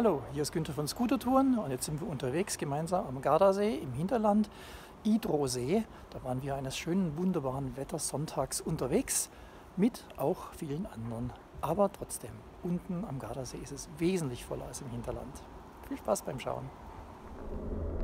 Hallo, hier ist Günther von Scootertouren und jetzt sind wir unterwegs gemeinsam am Gardasee im Hinterland, Idrosee. Da waren wir eines schönen, wunderbaren Wetters sonntags unterwegs mit auch vielen anderen. Aber trotzdem, unten am Gardasee ist es wesentlich voller als im Hinterland. Viel Spaß beim Schauen!